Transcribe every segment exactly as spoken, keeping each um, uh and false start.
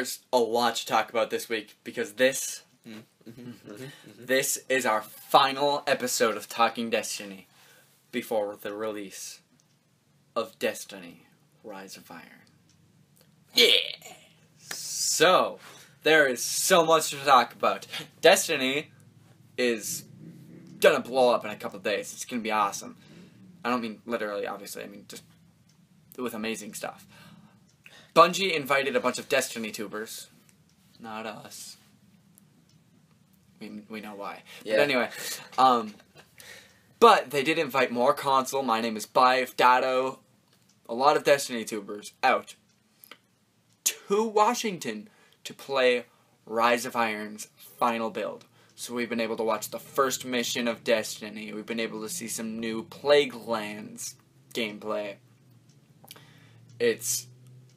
there's a lot to talk about this week, because this... this is our final episode of Talking Destiny before the release of Destiny Rise of Iron. Yeah! So, there is so much to talk about. Destiny is gonna blow up in a couple of days. It's gonna be awesome. I don't mean literally, obviously. I mean just with amazing stuff. Bungie invited a bunch of Destiny tubers. Not us. We, we know why. Yeah. But anyway. Um, but they did invite more console. My name is Bife, Dado. A lot of Destiny tubers out to Washington to play Rise of Iron's final build. So we've been able to watch the first mission of Destiny. We've been able to see some new Plaguelands gameplay. It's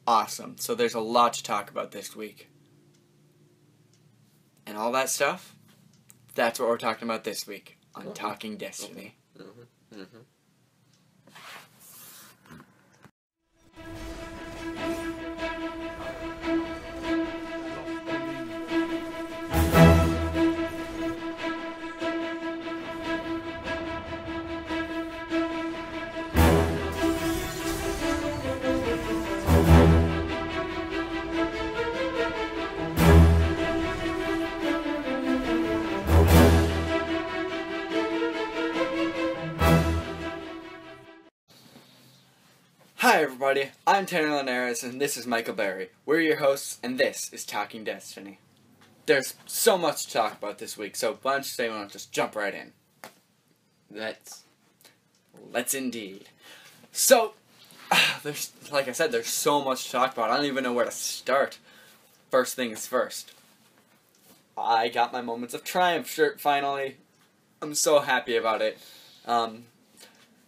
awesome. So there's a lot to talk about this week. And all that stuff, that's what we're talking about this week on mm-hmm. Talking Destiny. Mm-hmm. Mm-hmm. Hi everybody, I'm Tanner Linares and this is Michael Berry. We're your hosts and this is Talking Destiny. There's so much to talk about this week, so why don't you say we don't just jump right in. Let's. Let's indeed. So, uh, there's like I said, there's so much to talk about. I don't even know where to start. First thing is first. I got my Moments of Triumph shirt finally. I'm so happy about it. Um,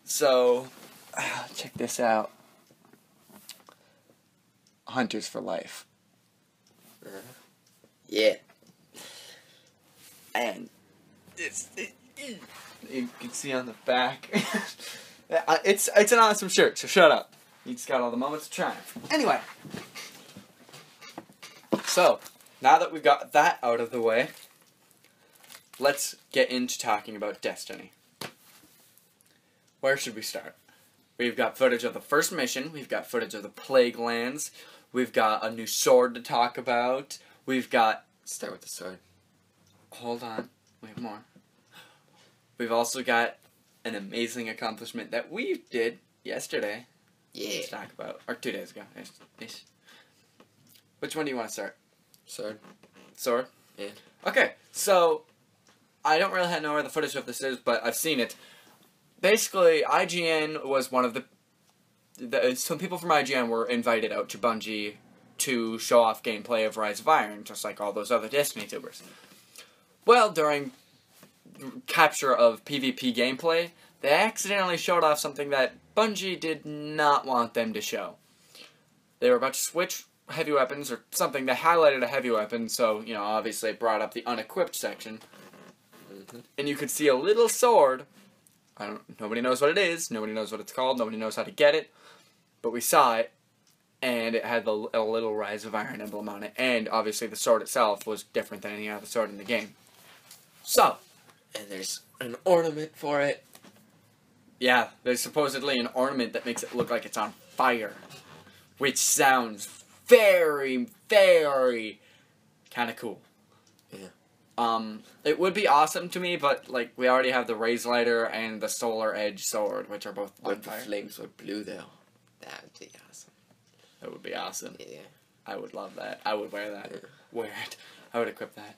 so, uh, check this out. Hunters for life. Uh, yeah. And it's it, it, you can see on the back. it's it's an awesome shirt. So shut up. It's got all the Moments of Triumph. Anyway. So now that we've got that out of the way, let's get into talking about Destiny. Where should we start? We've got footage of the first mission. We've got footage of the Plaguelands. We've got a new sword to talk about. We've got... Start with the sword. Hold on. We have more. We've also got an amazing accomplishment that we did yesterday. Yeah. To talk about. Or two days ago. Which one do you want to start? Sword. Sword? Yeah. Okay. So, I don't really know where the footage of this is, but I've seen it. Basically, I G N was one of the, the... Some people from I G N were invited out to Bungie to show off gameplay of Rise of Iron, just like all those other Destiny tubers. Well, during capture of PvP gameplay, they accidentally showed off something that Bungie did not want them to show. They were about to switch heavy weapons, or something that highlighted a heavy weapon, so, you know, obviously it brought up the unequipped section. Mm-hmm. And you could see a little sword... I don't, nobody knows what it is, nobody knows what it's called, nobody knows how to get it, but we saw it, and it had the, a little Rise of Iron emblem on it, and obviously the sword itself was different than any other sword in the game. So, and there's an ornament for it. Yeah, there's supposedly an ornament that makes it look like it's on fire, which sounds very, very kind of cool. Yeah. Um, it would be awesome to me, but, like, we already have the Razelighter and the Solar Edge sword, which are both on what fire. If the flames were blue, though, that would be awesome. That would be awesome. Yeah. I would love that. I would wear that. Yeah. Wear it. I would equip that.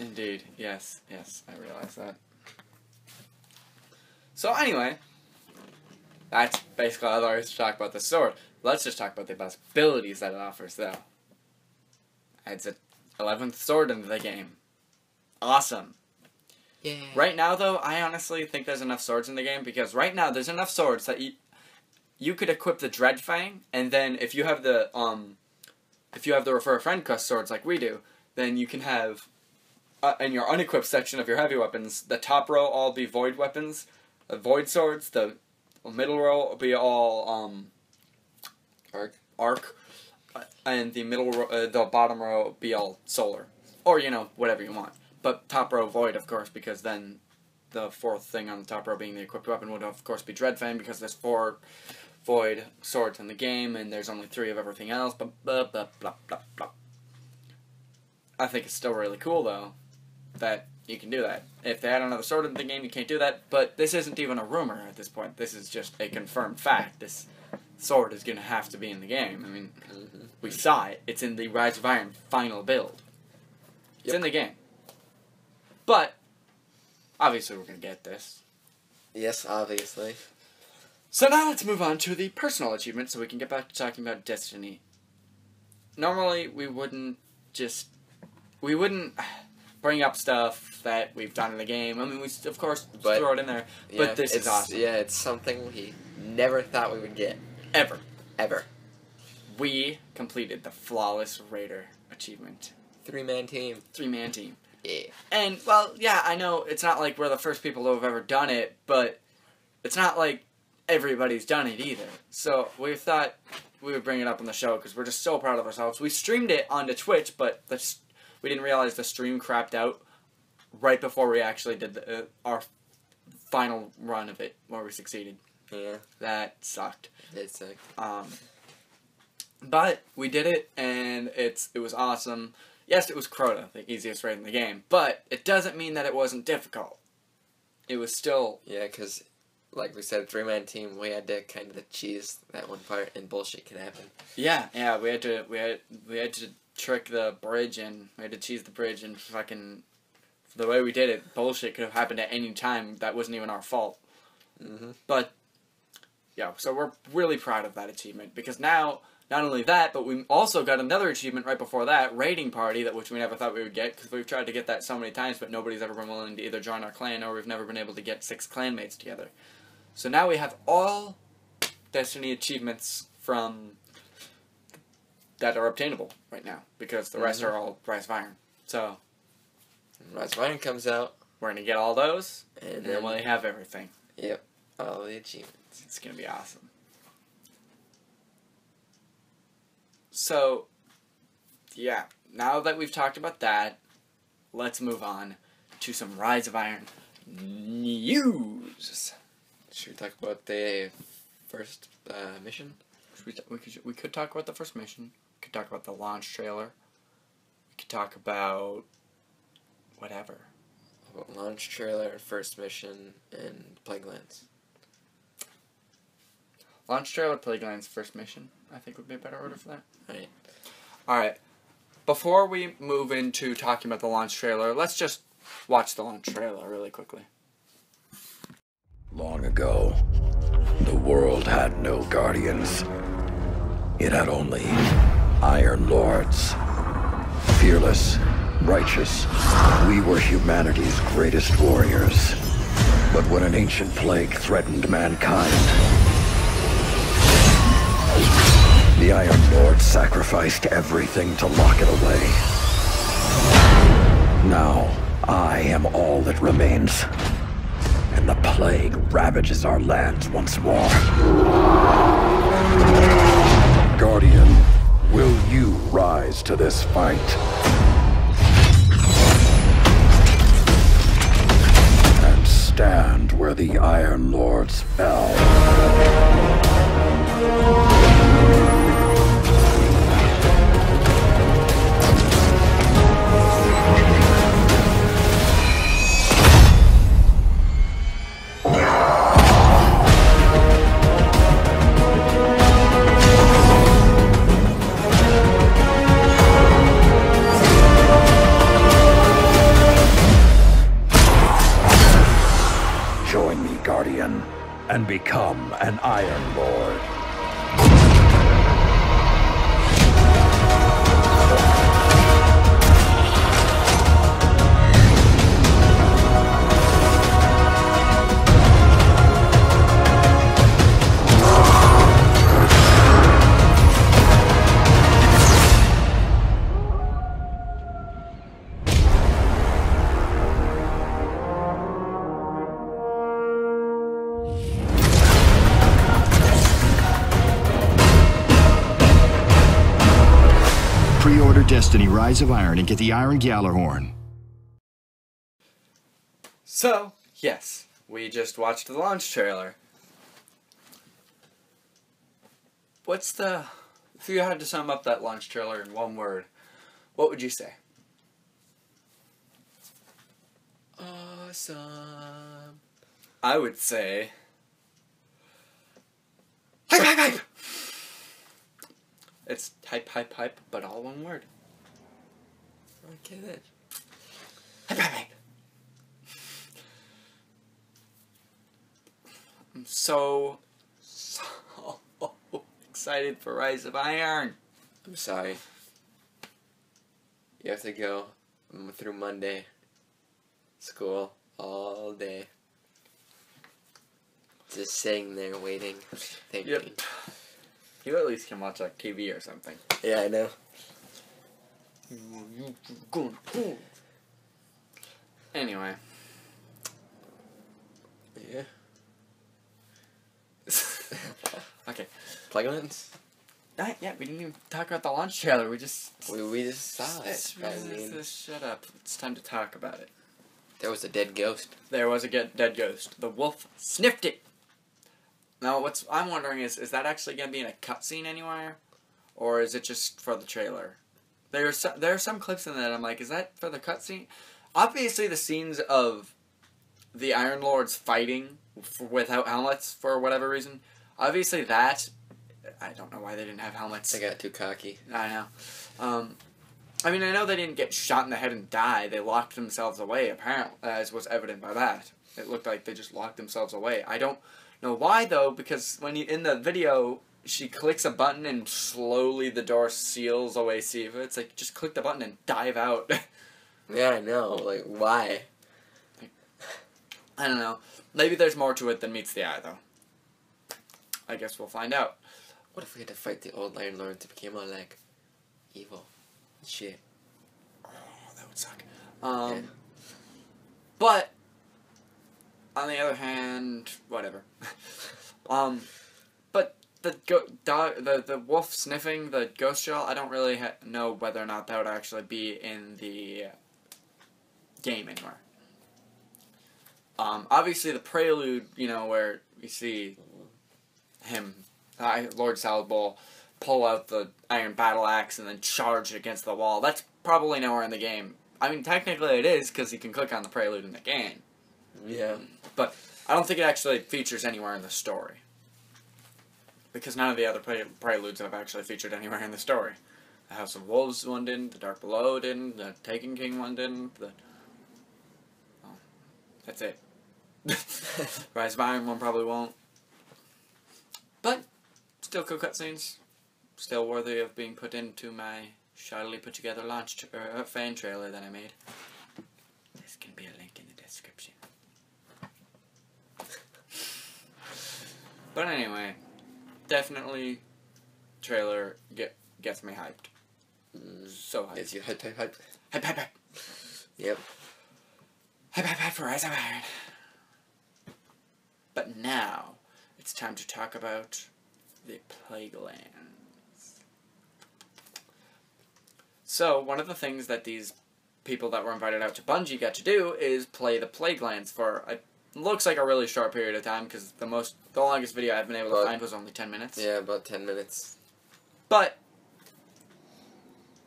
Indeed. Yes. Yes. I realize that. So, anyway, that's basically all there is to talk about the sword. Let's just talk about the possibilities that it offers, though. It's the eleventh sword in the game. Awesome. Yeah. Right now, though, I honestly think there's enough swords in the game, because right now there's enough swords that you, you could equip the Dreadfang, and then if you have the um, if you have the Refer a Friend quest swords like we do, then you can have uh, in your unequipped section of your heavy weapons, the top row all be void weapons, uh, void swords. The middle row will be all um, arc arc. and the middle, row, uh, the bottom row be all solar, or you know whatever you want. But top row void, of course, because then the fourth thing on the top row being the equipped weapon would of course be Dreadfang, because there's four void swords in the game and there's only three of everything else. Blah blah blah blah blah blah. I think it's still really cool though that you can do that. If they add another sword in the game, you can't do that. But this isn't even a rumor at this point. This is just a confirmed fact. This sword is going to have to be in the game. I mean, we saw it. It's in the Rise of Iron final build. It's yep. in the game. But, obviously we're going to get this. Yes, obviously. So now let's move on to the personal achievements so we can get back to talking about Destiny. Normally, we wouldn't just... We wouldn't... bring up stuff that we've done in the game. I mean, we of course but, throw it in there, yeah, but this is awesome. Yeah, it's something we never thought we would get. Ever. Ever. We completed the Flawless Raider achievement. Three-man team. Three-man team. Yeah. And, well, yeah, I know it's not like we're the first people to have ever done it, but it's not like everybody's done it either. So we thought we would bring it up on the show because we're just so proud of ourselves. We streamed it onto Twitch, but that's... We didn't realize the stream crapped out right before we actually did the, uh, our final run of it, where we succeeded. Yeah. That sucked. It sucked. Um, but we did it, and it's it was awesome. Yes, it was Crota, the easiest raid in the game, but it doesn't mean that it wasn't difficult. It was still... Yeah, because, like we said, three-man team, we had to kind of cheese that one part, and bullshit can happen. Yeah, yeah, we had to... We had, we had to... trick the bridge, and we had to cheese the bridge, and fucking the way we did it, bullshit could have happened at any time. That wasn't even our fault. Mm-hmm. But yeah, so we're really proud of that achievement, because now not only that, but we also got another achievement right before that, Raiding Party, that which we never thought we would get, because we've tried to get that so many times, but nobody's ever been willing to either join our clan, or we've never been able to get six clanmates together. So now we have all Destiny achievements from that are obtainable right now, because the rest mm-hmm. are all Rise of Iron. So, when Rise of Iron comes out, we're going to get all those, and, and then we'll have everything. Yep, all the achievements. It's going to be awesome. So, yeah, now that we've talked about that, let's move on to some Rise of Iron news. Should we talk about the first uh, mission? We, we, could, we could talk about the first mission. Could talk about the launch trailer. We could talk about whatever. About launch trailer, first mission, and Plaguelands. Launch trailer, Plaguelands, first mission. I think would be a better order for that. All right. All right. Before we move into talking about the launch trailer, let's just watch the launch trailer really quickly. Long ago, the world had no guardians. It had only Iron Lords. Fearless, righteous, we were humanity's greatest warriors. But when an ancient plague threatened mankind, the Iron Lords sacrificed everything to lock it away. Now, I am all that remains, and the plague ravages our lands once more. Guardian, will you rise to this fight? And stand where the Iron Lords fell. And become an Iron Lord. Pre-order Destiny Rise of Iron and get the Iron Gjallarhorn. So, yes, we just watched the launch trailer. What's the... If you had to sum up that launch trailer in one word, what would you say? Awesome. I would say... Hype, hype, hype! It's hype, hype, hype, but all one word. Okay then. Hype, hype, hype! I'm so, so excited for Rise of Iron. I'm sorry. You have to go through Monday. School all day. Just sitting there waiting, thinking. Yep. You at least can watch like T V or something. Yeah, I know. Anyway. Yeah. Okay. Plaguelands? Not yet. We didn't even talk about the launch trailer. We just we we just saw it. I mean, just shut up. It's time to talk about it. There was a dead ghost. There was a get dead ghost. The wolf sniffed it. Now, what's I'm wondering is, is that actually going to be in a cutscene anywhere, or is it just for the trailer? There are some, there are some clips in that I'm like, is that for the cutscene? Obviously, the scenes of the Iron Lords fighting for, without helmets for whatever reason. Obviously, that I don't know why they didn't have helmets. They got too cocky. I know. Um, I mean, I know they didn't get shot in the head and die. They locked themselves away, apparently, as was evident by that. It looked like they just locked themselves away. I don't. Now why though? Because when you in the video, she clicks a button and slowly the door seals away Siva. It's like just click the button and dive out. Yeah, I know. Like why? Like, I don't know. Maybe there's more to it than meets the eye though. I guess we'll find out. What if we had to fight the old Iron Lords that became all like evil shit? Oh, that would suck. Um, yeah. But. On the other hand, whatever. um, but the go dog, the the wolf sniffing the ghost shell. I don't really ha know whether or not that would actually be in the game anywhere. Um, obviously the prelude, you know, where we see him, uh, Lord Saladin, pull out the iron battle axe and then charge against the wall. That's probably nowhere in the game. I mean, technically it is because you can click on the prelude in the game. Yeah. But I don't think it actually features anywhere in the story. Because none of the other pre preludes have actually featured anywhere in the story. The House of Wolves one didn't, The Dark Below didn't, the Taken King one didn't, the... Oh, that's it. Rise of Iron one probably won't. But, still cool cutscenes. Still worthy of being put into my shoddily put together launch tra er, fan trailer that I made. This can be a link in the description. But anyway, definitely trailer get gets me hyped. Mm. So hyped. Gets you hyped, hyped, hyped. Hype, hype, hype. Yep. Hype, hype, hype for Rise of Iron. But now, it's time to talk about the Plaguelands. So, one of the things that these people that were invited out to Bungie got to do is play the Plaguelands for a looks like a really short period of time, because the most, the longest video I've been able about, to find was only ten minutes. Yeah, about ten minutes. But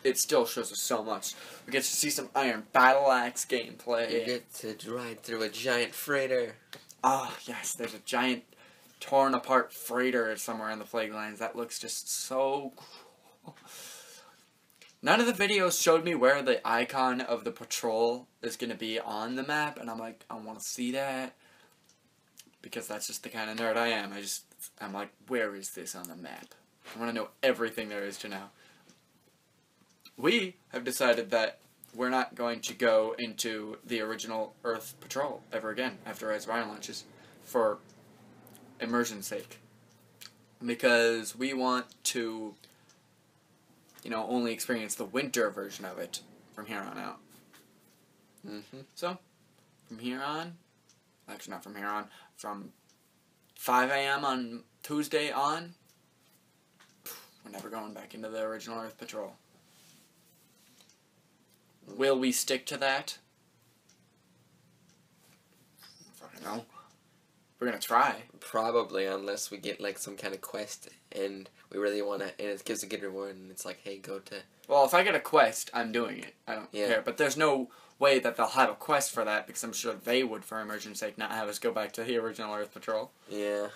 it still shows us so much. We get to see some Iron Battle Axe gameplay. You get to ride through a giant freighter. Oh, yes, there's a giant torn apart freighter somewhere in the Plaguelands. That looks just so cool. None of the videos showed me where the icon of the patrol is going to be on the map, and I'm like, I want to see that, because that's just the kind of nerd I am. I just, I'm like, where is this on the map? I want to know everything there is to know. We have decided that we're not going to go into the original Earth Patrol ever again after Rise of Iron launches, for immersion's sake, because we want to... you know, only experience the winter version of it from here on out. Mm-hmm. So, from here on, actually not from here on, from five A M on Tuesday on, we're never going back into the original Earth Patrol. Will we stick to that? I don't know. We're gonna try. Probably, unless we get like some kind of quest and we really wanna, and it gives a good reward and it's like, hey, go to... Well, if I get a quest, I'm doing it. I don't yeah. care. But there's no way that they'll have a quest for that, because I'm sure they would, for immersion's sake, not have us go back to the original Earth Patrol. Yeah.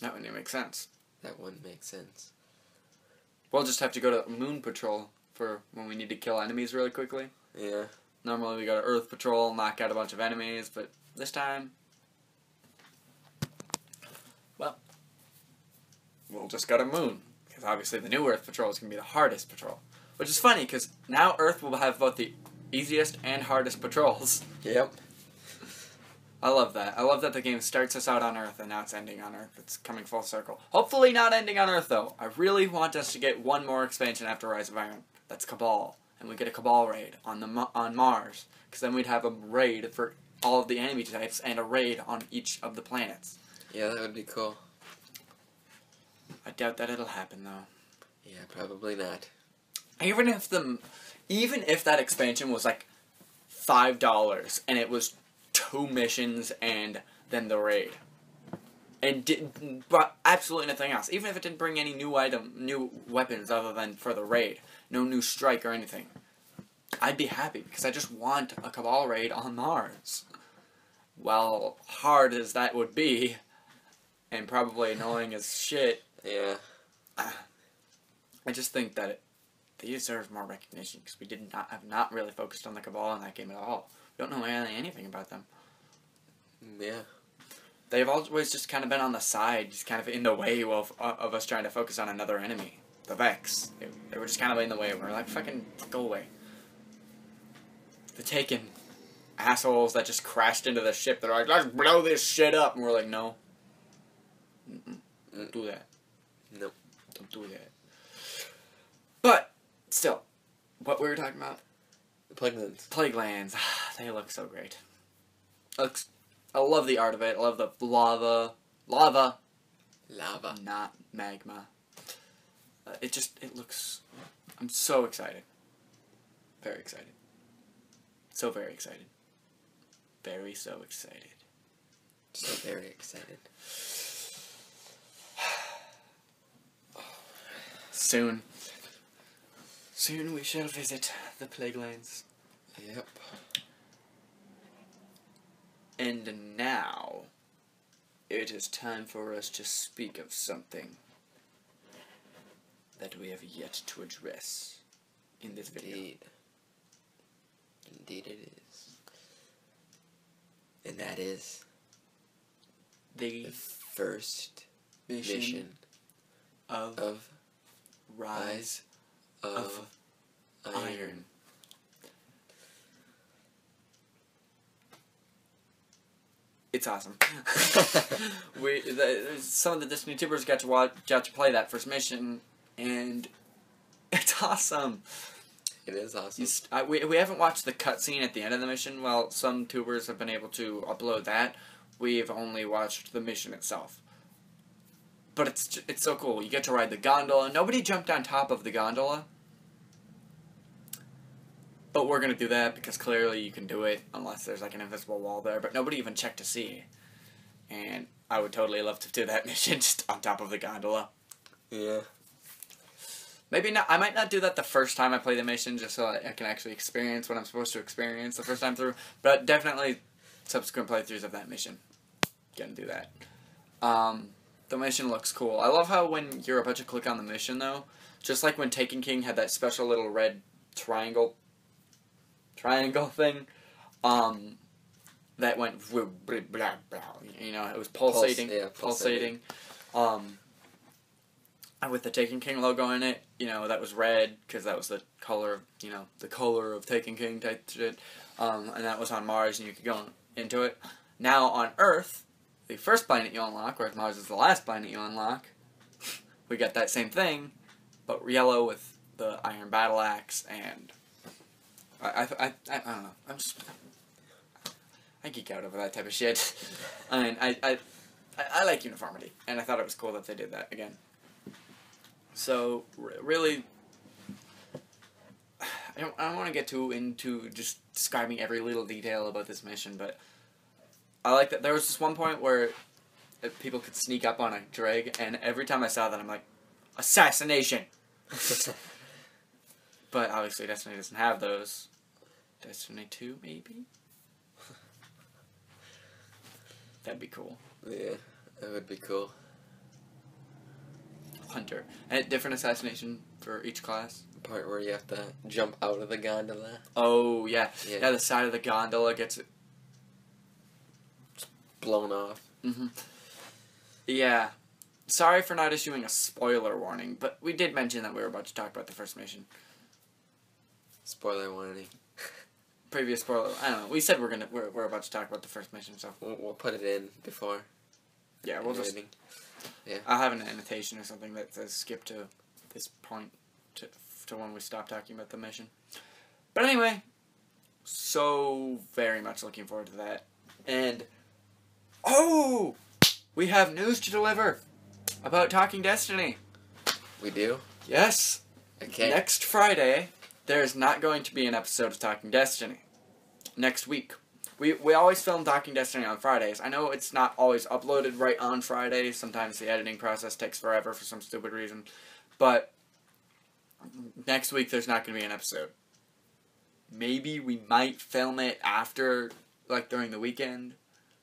That wouldn't make sense. That wouldn't make sense. We'll just have to go to Moon Patrol for when we need to kill enemies really quickly. Yeah. Normally we go to Earth Patrol, knock out a bunch of enemies, but this time... Well, we'll just go to Moon, because obviously the new Earth Patrol is going to be the hardest patrol. Which is funny, because now Earth will have both the easiest and hardest patrols. Yep. I love that. I love that the game starts us out on Earth and now it's ending on Earth. It's coming full circle. Hopefully not ending on Earth, though. I really want us to get one more expansion after Rise of Iron. That's Cabal. And we get a Cabal raid on the on Mars. Because then we'd have a raid for all of the enemy types and a raid on each of the planets. Yeah, that would be cool. I doubt that it'll happen, though. Yeah, probably not. Even if the... Even if that expansion was like five dollars and it was two missions and then the raid, and didn't brought absolutely nothing else, even if it didn't bring any new item, new weapons other than for the raid, no new strike or anything, I'd be happy because I just want a Cabal raid on Mars. Well, hard as that would be, and probably annoying as shit. Yeah. I just think that it... They deserve more recognition, because we did not have not really focused on the Cabal in that game at all. We don't know really anything about them. Yeah. They've always just kind of been on the side, just kind of in the way of, of us trying to focus on another enemy. The Vex. They, they were just kind of in the way. We were like, fucking go away. The Taken. Assholes that just crashed into the ship. They're like, let's blow this shit up. And we're like, no. Mm-mm. Don't do that. No. Don't do that. But... Still, what we were talking about? The Plaguelands. Plaguelands. They look so great. It looks, I love the art of it. I love the lava. Lava. Lava. Not magma. Uh, it just, it looks, I'm so excited. Very excited. So very excited. Very so excited. So very excited. Soon. Soon we shall visit the Plaguelands. Yep. And now, it is time for us to speak of something that we have yet to address in this video. Indeed. Indeed it is. And that is the, the first mission, mission of, of Rise. Rise Of iron. iron. It's awesome. we the, some of the Destiny tubers got to watch, got to play that first mission, and it's awesome. It is awesome. St I, we we haven't watched the cutscene at the end of the mission. Well, some tubers have been able to upload that. We've only watched the mission itself. But it's it's so cool. You get to ride the gondola. Nobody jumped on top of the gondola. But we're going to do that because clearly you can do it unless there's like an invisible wall there. But nobody even checked to see. And I would totally love to do that mission just on top of the gondola. Yeah. Maybe not. I might not do that the first time I play the mission just so I can actually experience what I'm supposed to experience the first time through. But definitely subsequent playthroughs of that mission. Going to do that. Um... The mission looks cool. I love how when you're about to click on the mission, though, just like when Taken King had that special little red triangle triangle thing, um, that went blah, blah, blah, blah, you know, it was pulsating, Pulse, yeah, pulsating, pulsating. Um, with the Taken King logo in it, you know, that was red, because that was the color, you know, the color of Taken King type shit, um, and that was on Mars, and you could go into it. Now on Earth... The first planet you unlock, whereas Mars is the last planet you unlock, we got that same thing, but yellow with the iron battle axe, and I, I, I, I don't know, I'm just, I geek out over that type of shit. I mean, I, I, I like uniformity, and I thought it was cool that they did that again. So, really, I don't, I don't want to get too into just describing every little detail about this mission, but I like that there was this one point where people could sneak up on a dreg, and every time I saw that, I'm like, assassination! But obviously Destiny doesn't have those. Destiny two, maybe? That'd be cool. Yeah, that would be cool. Hunter. And a different assassination for each class. The part where you have to jump out of the gondola. Oh, yeah. Yeah, yeah, the side of the gondola gets blown off. Mm-hmm. Yeah. Sorry for not issuing a spoiler warning, but we did mention that we were about to talk about the first mission. Spoiler warning. Previous spoiler. I don't know. We said we're gonna we're we're about to talk about the first mission, so we'll, we'll put it in before. Yeah, we'll just. Yeah. I'll have an annotation or something that says skip to this point to to when we stop talking about the mission. But anyway, so very much looking forward to that. And oh, we have news to deliver about Talking Destiny. We do? Yes. Okay. Next Friday. There is not going to be an episode of Talking Destiny next week. We we always film Talking Destiny on Fridays. I know it's not always uploaded right on Friday. Sometimes the editing process takes forever for some stupid reason. But next week there's not going to be an episode. Maybe we might film it after, like during the weekend,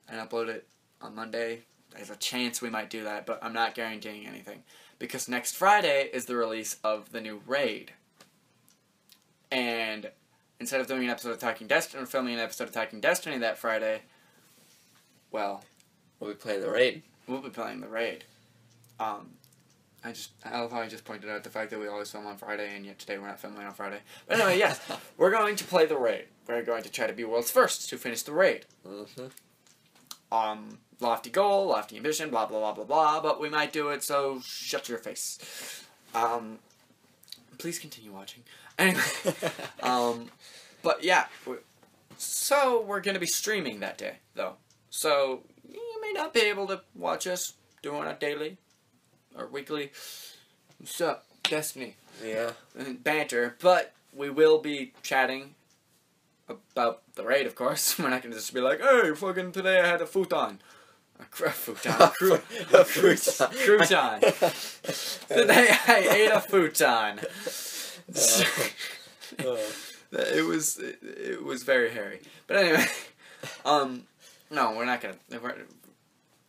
and upload it on Monday. There's a chance we might do that, but I'm not guaranteeing anything. Because next Friday is the release of the new raid. And instead of doing an episode of Talking Destiny, or filming an episode of Talking Destiny that Friday, well, we'll be playing the raid. We'll be playing the raid. Um, I just, I love how I just pointed out the fact that we always film on Friday, and yet today we're not filming on Friday. But anyway, yes, we're going to play the raid. We're going to try to be world's first to finish the raid. Mm-hmm. Um, lofty goal, lofty ambition, blah blah blah blah blah. But we might do it, so shut your face. Um, please continue watching. Anyway, um, but yeah, so we're going to be streaming that day, though. So you may not be able to watch us doing it daily or weekly. What's up, Destiny? Yeah. And banter, but we will be chatting about the raid, of course. We're not going to just be like, hey, fucking today I had a futon. A futon. A cru a futon. Crouton. Today I ate a futon. Uh, uh. It was it, it was very hairy, but anyway, um, no, we're not gonna we're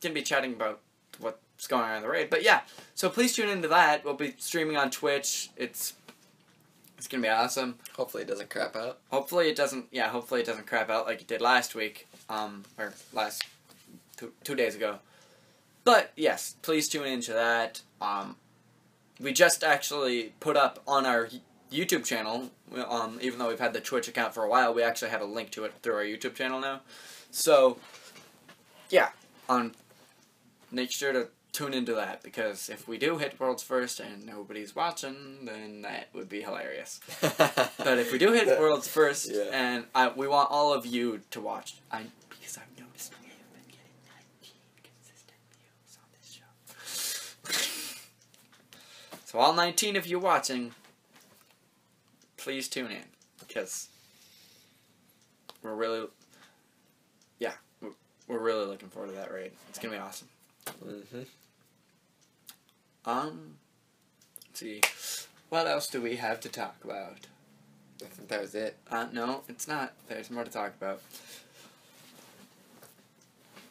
gonna be chatting about what's going on in the raid, but yeah, so please tune into that. We'll be streaming on Twitch. It's it's gonna be awesome. Hopefully it doesn't crap out. Hopefully it doesn't. Yeah, hopefully it doesn't crap out like it did last week, um, or last two two days ago. But yes, please tune into that. Um, we just actually put up on our YouTube channel, um, even though we've had the Twitch account for a while, we actually have a link to it through our YouTube channel now. So, yeah, um, make sure to tune into that, because if we do hit World's First and nobody's watching, then that would be hilarious. But if we do hit World's First, yeah. and I, we want all of you to watch, I, because I've noticed we have been getting nineteen consistent views on this show. So all nineteen of you watching, please tune in, because we're really, yeah, we're really looking forward to that raid. It's going to be awesome. Mm-hmm. Um, let's see, what else do we have to talk about? I think that was it. Uh, no, it's not. There's more to talk about.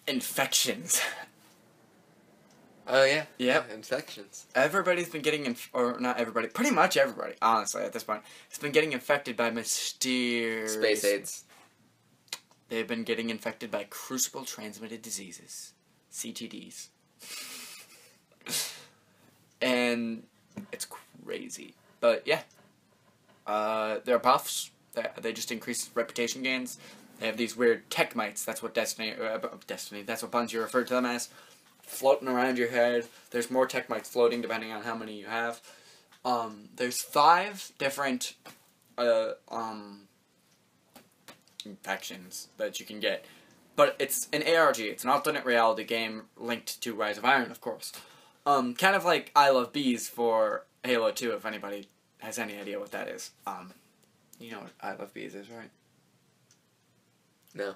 Infections. Oh, yeah. Yep. Yeah, infections. Everybody's been getting, inf or not everybody, pretty much everybody, honestly, at this point, has been getting infected by mysterious... Space AIDS. They've been getting infected by crucible-transmitted diseases. C T Ds. And it's crazy. But, yeah. Uh, they're buffs. They're, they just increase reputation gains. They have these weird tech mites. That's what Destiny, uh, Destiny, that's what Bungie referred to them as. Floating around your head. There's more tech mites floating depending on how many you have. Um, there's five different uh, um, infections that you can get. But it's an A R G. It's an alternate reality game linked to Rise of Iron, of course. Um, kind of like I Love Bees for Halo two, if anybody has any idea what that is. Um, You know what I Love Bees is, right? No.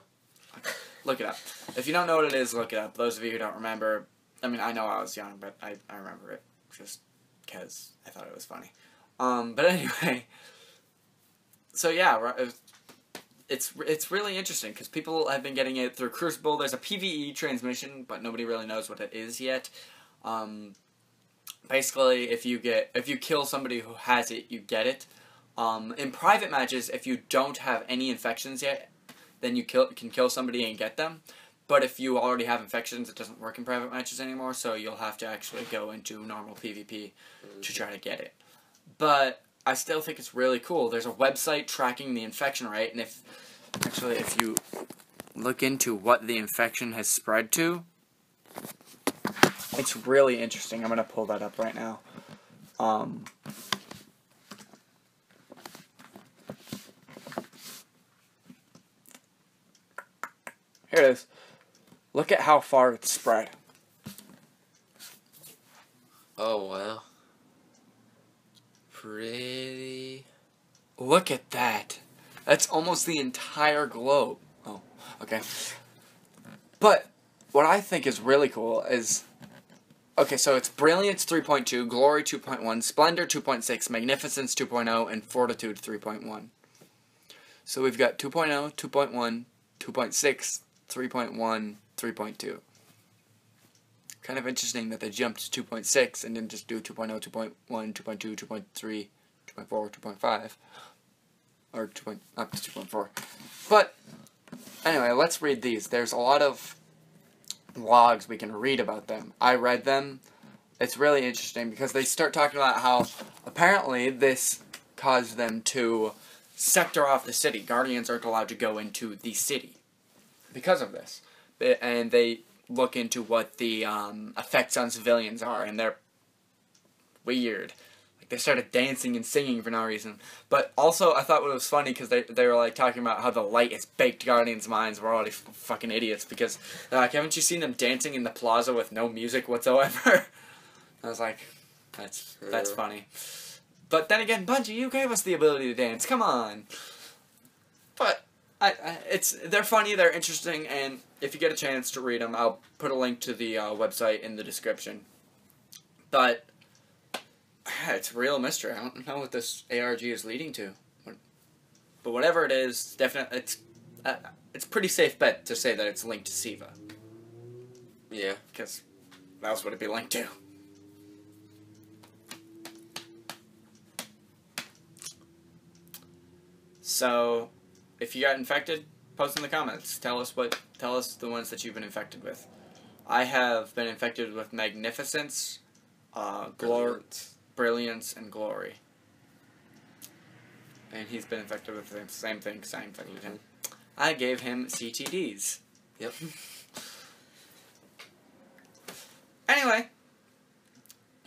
Look it up. If you don't know what it is, look it up. Those of you who don't remember, I mean, I know I was young, but I, I remember it just because I thought it was funny. Um, but anyway, so yeah, it's it's really interesting because people have been getting it through Crucible. There's a PvE transmission, but nobody really knows what it is yet. Um, basically, if you get if you kill somebody who has it, you get it. Um, in private matches, if you don't have any infections yet, then you kill, can kill somebody and get them. But if you already have infections, it doesn't work in private matches anymore, so you'll have to actually go into normal PvP to try to get it. But I still think it's really cool. There's a website tracking the infection rate, and if actually if you look into what the infection has spread to, it's really interesting. I'm gonna pull that up right now. Um, Here it is. Look at how far it's spread. Oh, wow. Pretty. Look at that. That's almost the entire globe. Oh, okay. But what I think is really cool is... Okay, so it's Brilliance three point two, Glory two point one, Splendor two point six, Magnificence two point oh, and Fortitude three point one. So we've got two point oh, two point one, two point six... three point one, three point two. Kind of interesting that they jumped to two point six and didn't just do two point oh, two point one, two point two, two point three, two point four, two point five, or two point, up to two point four. But anyway, let's read these. There's a lot of logs we can read about them. I read them. It's really interesting because they start talking about how apparently this caused them to sector off the city. Guardians aren't allowed to go into the city because of this, and they look into what the um, effects on civilians are, and they're weird. Like, they started dancing and singing for no reason. But also, I thought what was funny, because they, they were, like, talking about how the light has baked Guardians' minds. We're already f fucking idiots, because, like, haven't you seen them dancing in the plaza with no music whatsoever? I was like, that's, that's funny. But then again, Bungie, you gave us the ability to dance, come on! But... I, I, it's they're funny, they're interesting, and if you get a chance to read them, I'll put a link to the uh, website in the description. But it's a real mystery. I don't know what this A R G is leading to, but whatever it is, definitely it's uh, it's pretty safe bet to say that it's linked to Siva. Yeah, because that was what it'd be linked to. So. If you got infected, post in the comments. Tell us what. Tell us the ones that you've been infected with. I have been infected with Magnificence, uh, Glory, Brilliance, and Glory. And he's been infected with the same thing. Because I infected mm-hmm. him. I gave him C T Ds. Yep. Anyway,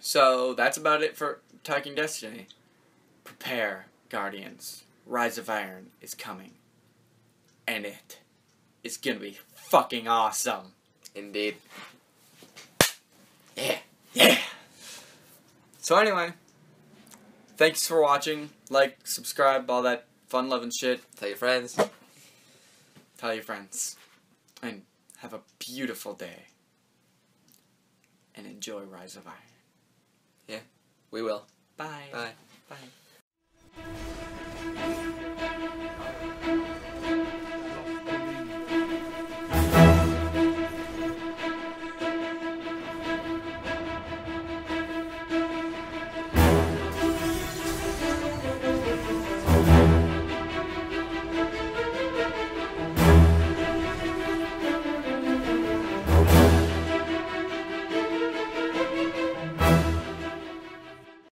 so that's about it for Talking Destiny. Prepare, Guardians. Rise of Iron is coming. And it is gonna be fucking awesome. Indeed. Yeah. Yeah. So anyway, thanks for watching. Like, subscribe, all that fun loving shit. Tell your friends. Tell your friends. And have a beautiful day. And enjoy Rise of Iron. Yeah, we will. Bye. Bye. Bye.